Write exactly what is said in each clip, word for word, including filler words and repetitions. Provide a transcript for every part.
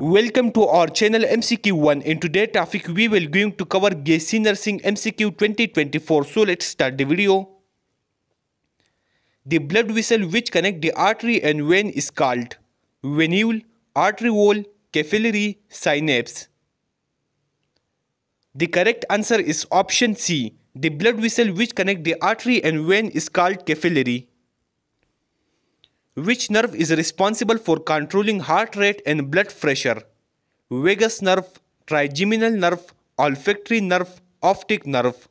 Welcome to our channel M C Q one. In today's topic we will going to cover BSc nursing M C Q twenty twenty-four. So let's start the video. The blood vessel which connect the artery and vein is called venule, arteriole, capillary, synapse. The correct answer is option C. The blood vessel which connect the artery and vein is called capillary. Which nerve is responsible for controlling heart rate and blood pressure? Vagus nerve, trigeminal nerve, olfactory nerve, optic nerve.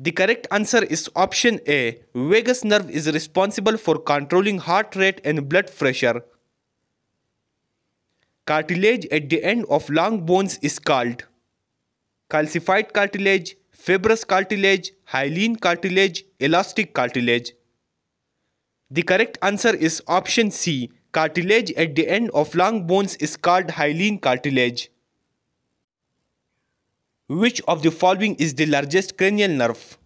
The correct answer is option A. Vagus nerve is responsible for controlling heart rate and blood pressure. Cartilage at the end of long bones is called calcified cartilage, fibrous cartilage, hyaline cartilage, elastic cartilage. The correct answer is option C. Cartilage at the end of long bones is called hyaline cartilage. Which of the following is the largest cranial nerve?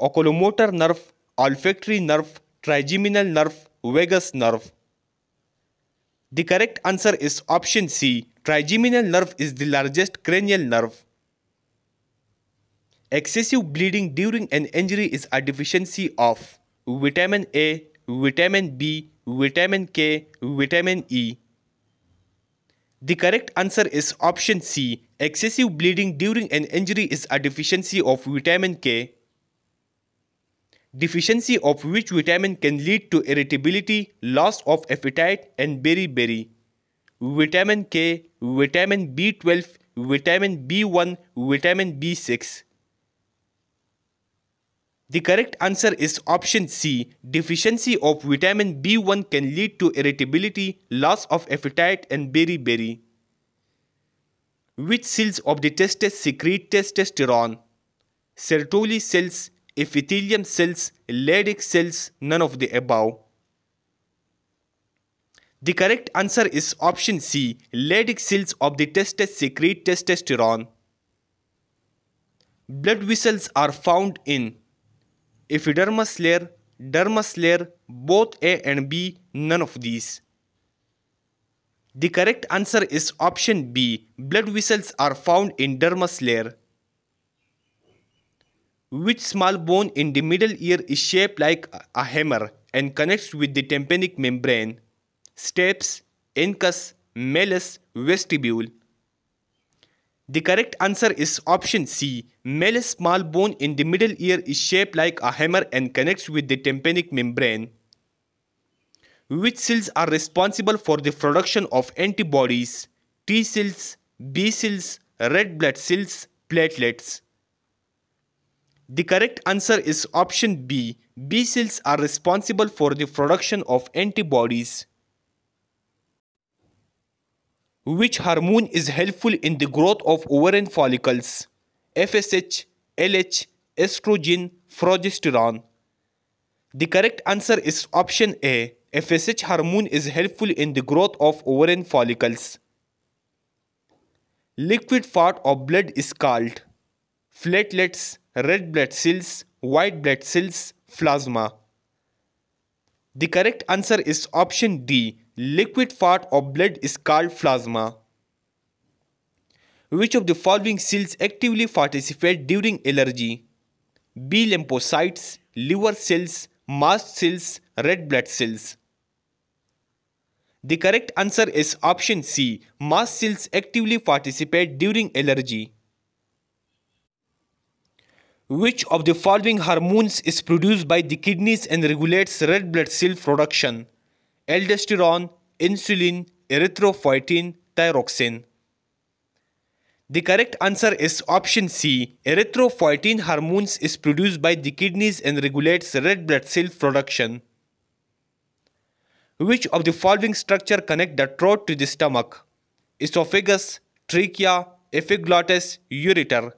Oculomotor nerve, olfactory nerve, trigeminal nerve, vagus nerve. The correct answer is option C. Trigeminal nerve is the largest cranial nerve. Excessive bleeding during an injury is a deficiency of vitamin A, vitamin B, vitamin K, vitamin E. The correct answer is option C. Excessive bleeding during an injury is a deficiency of vitamin K. Deficiency of which vitamin can lead to irritability, loss of appetite and beriberi? Vitamin K, vitamin B twelve, vitamin B one, vitamin B six. The correct answer is option C. Deficiency of vitamin B one can lead to irritability, loss of appetite and beriberi. Which cells of the testes secrete testosterone? Sertoli cells, epithelium cells, Leydig cells, none of the above. The correct answer is option C. Leydig cells of the testes secrete testosterone. Blood vessels are found in epidermis layer, dermis layer, both A and B, none of these. The correct answer is option B. Blood vessels are found in dermis layer. Which small bone in the middle ear is shaped like a hammer and connects with the tympanic membrane? Stapes, incus, malleus, vestibule. The correct answer is option C. Malleus small bone in the middle ear is shaped like a hammer and connects with the tympanic membrane. Which cells are responsible for the production of antibodies? T cells, B cells, red blood cells, platelets. The correct answer is option B. B cells are responsible for the production of antibodies. Which hormone is helpful in the growth of ovarian follicles? F S H, L H, estrogen, progesterone. The correct answer is option A. F S H hormone is helpful in the growth of ovarian follicles. Liquid part of blood is called platelets, red blood cells, white blood cells, plasma. The correct answer is option D. Liquid part of blood is called plasma. Which of the following cells actively participate during allergy? B lymphocytes, liver cells, mast cells, red blood cells. The correct answer is option C. Mast cells actively participate during allergy. Which of the following hormones is produced by the kidneys and regulates red blood cell production? Aldosterone, insulin, erythropoietin, thyroxine. The correct answer is option C. Erythropoietin hormones is produced by the kidneys and regulates red blood cell production. Which of the following structure connect the throat to the stomach? Esophagus, trachea, epiglottis, ureter.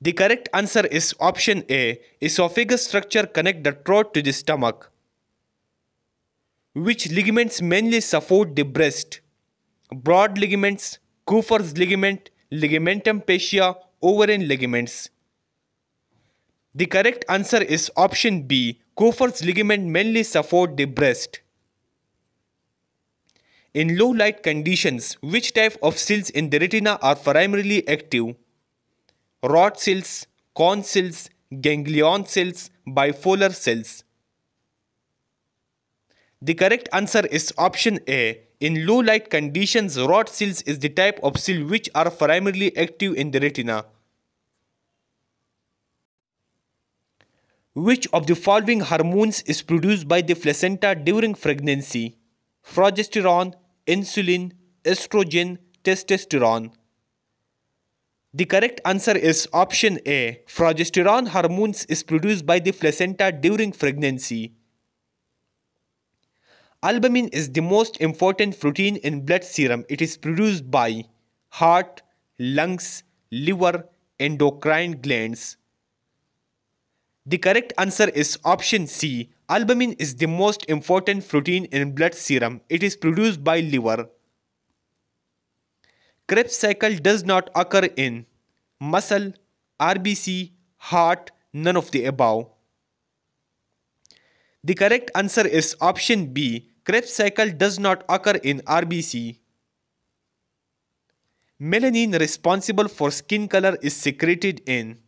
The correct answer is option A. Esophagus structure connect the throat to the stomach. Which ligaments mainly support the breast? Broad ligaments, Cooper's ligament, ligamentum fascia, ovarian ligaments. The correct answer is option B. Cooper's ligament mainly support the breast. In low light conditions, which type of cells in the retina are primarily active? Rod cells, cone cells, ganglion cells, bipolar cells. The correct answer is option A. In low light conditions, rod cells is the type of cell which are primarily active in the retina. Which of the following hormones is produced by the placenta during pregnancy? Progesterone, insulin, estrogen, testosterone. The correct answer is option A. Progesterone hormones is produced by the placenta during pregnancy. Albumin is the most important protein in blood serum. It is produced by heart, lungs, liver, endocrine glands. The correct answer is option C. Albumin is the most important protein in blood serum. It is produced by liver. Krebs cycle does not occur in muscle, R B C, heart, none of the above. The correct answer is option B. Krebs cycle does not occur in R B C. Melanin responsible for skin color is secreted in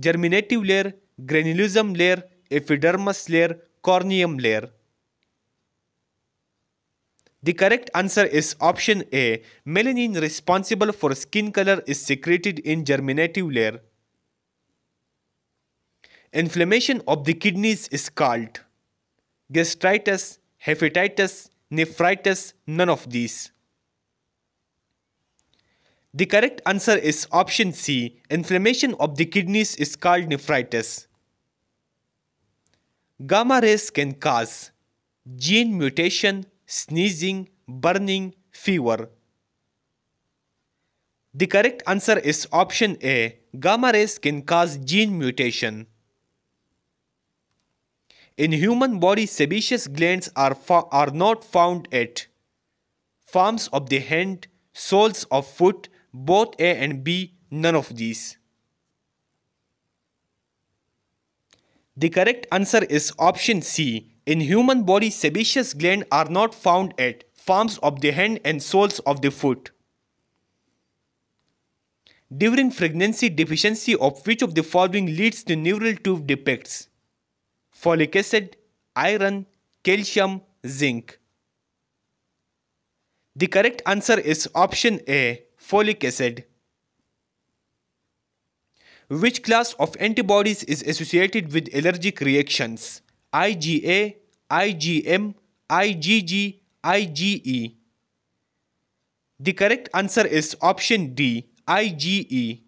germinative layer, granulosum layer, epidermis layer, corneum layer. The correct answer is option A. Melanin responsible for skin color is secreted in germinative layer. Inflammation of the kidneys is called gastritis, hepatitis, nephritis, none of these. The correct answer is option C. Inflammation of the kidneys is called nephritis. Gamma rays can cause gene mutation, sneezing, burning, fever. The correct answer is option A. Gamma rays can cause gene mutation. In human body, sebaceous glands are, are not found at palms of the hand, soles of foot, both A and B, none of these. The correct answer is option C. In human body, sebaceous glands are not found at palms of the hand and soles of the foot. During pregnancy, deficiency of which of the following leads to neural tube defects? Folic acid, iron, calcium, zinc. The correct answer is option A. Folic acid. Which class of antibodies is associated with allergic reactions? IgA, IgM, IgG, IgE. The correct answer is option D. IgE.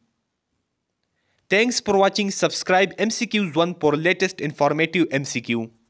Thanks for watching. Subscribe M C Qs one for latest informative M C Q.